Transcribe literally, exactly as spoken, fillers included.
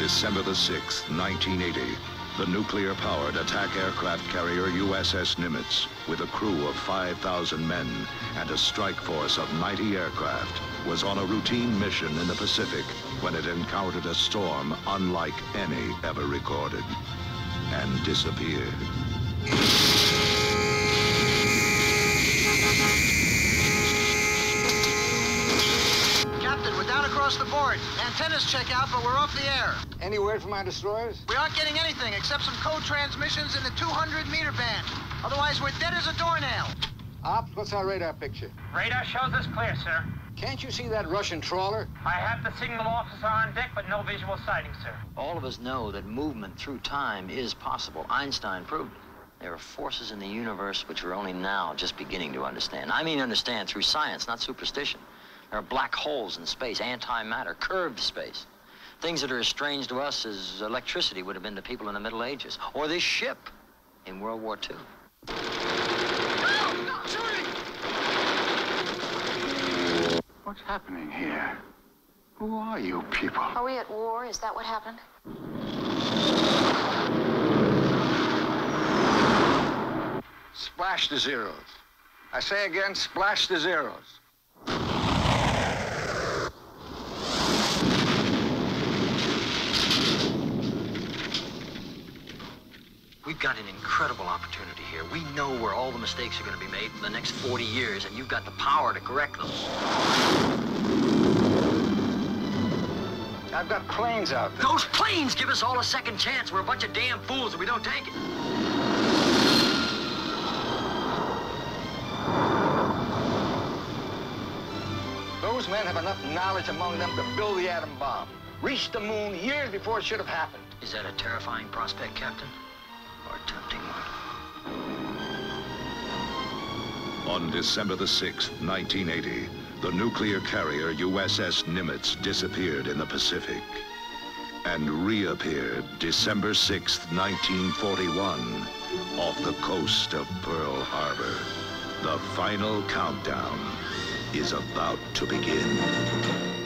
December the sixth, nineteen eighty, the nuclear-powered attack aircraft carrier U S S Nimitz, with a crew of five thousand men and a strike force of ninety aircraft, was on a routine mission in the Pacific when it encountered a storm unlike any ever recorded and disappeared. Captain, we're down across the board. Antennas check out, but we're off the air. Any word from our destroyers? We aren't getting anything except some code transmissions in the two hundred meter band. Otherwise, we're dead as a doornail. Op, what's our radar picture? Radar shows us clear, sir. Can't you see that Russian trawler? I have the signal officer on deck, but no visual sighting, sir. All of us know that movement through time is possible. Einstein proved it. There are forces in the universe which we're only now just beginning to understand. I mean understand through science, not superstition. There are black holes in space, antimatter, curved space. Things that are as strange to us as electricity would have been to people in the Middle Ages. Or this ship in World War Two. What's happening here? Who are you people? Are we at war? Is that what happened? Splash the zeros. I say again, splash the zeros. We've got an incredible opportunity here. We know where all the mistakes are going to be made in the next forty years, and you've got the power to correct them. I've got planes out there. Those planes give us all a second chance. We're a bunch of damn fools if we don't take it. Those men have enough knowledge among them to build the atom bomb. Reached the moon years before it should have happened. Is that a terrifying prospect, Captain? Or tempting one? On December the sixth, nineteen eighty, the nuclear carrier U S S Nimitz disappeared in the Pacific and reappeared December sixth, nineteen forty-one, off the coast of Pearl Harbor. The final countdown is about to begin.